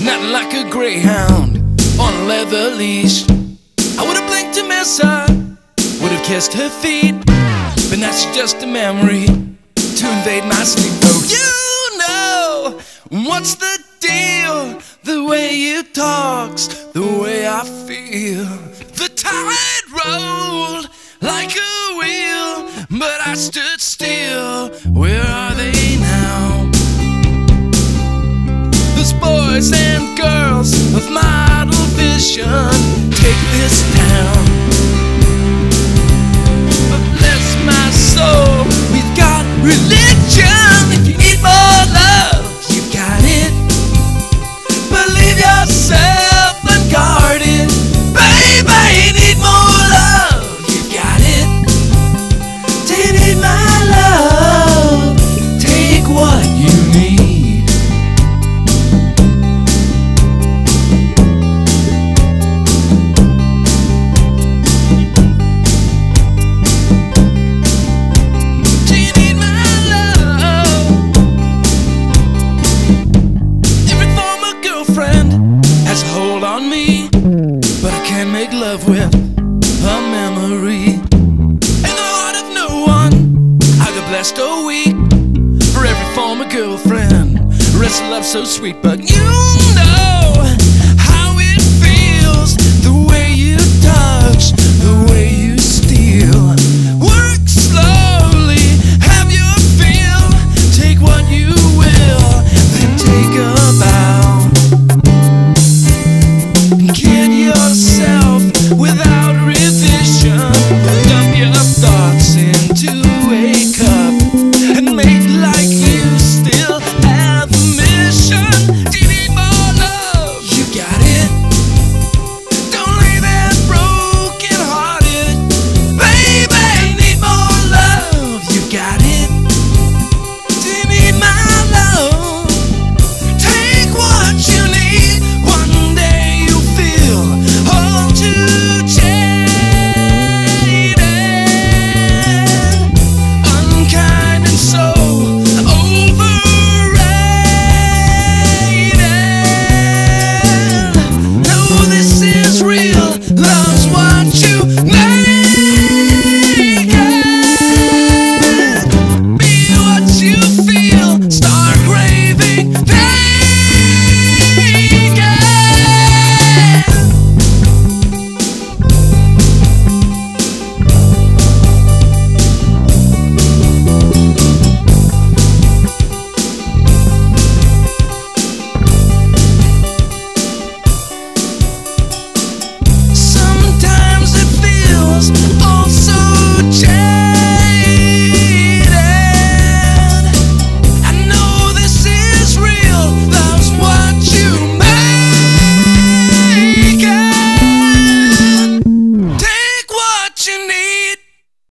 not like a greyhound on a leather leash. I would have blinked a mess, I would have kissed her feet, but that's just a memory to invade my sleep. Oh, you know what's the deal? The way you talk's the way I feel. The tide rolled like a wheel, but I stood still. Where are they now? Those boys and girls of my idle vision, take this down. But bless my soul, we've got religion. If you need more love, you got it. Believe yourself unguarded. Baby, you need more love, you got it. Do you need my love? Take what you need. With a memory in the heart of no one, I got blessed or weak. For every former girlfriend, rest love so sweet, but you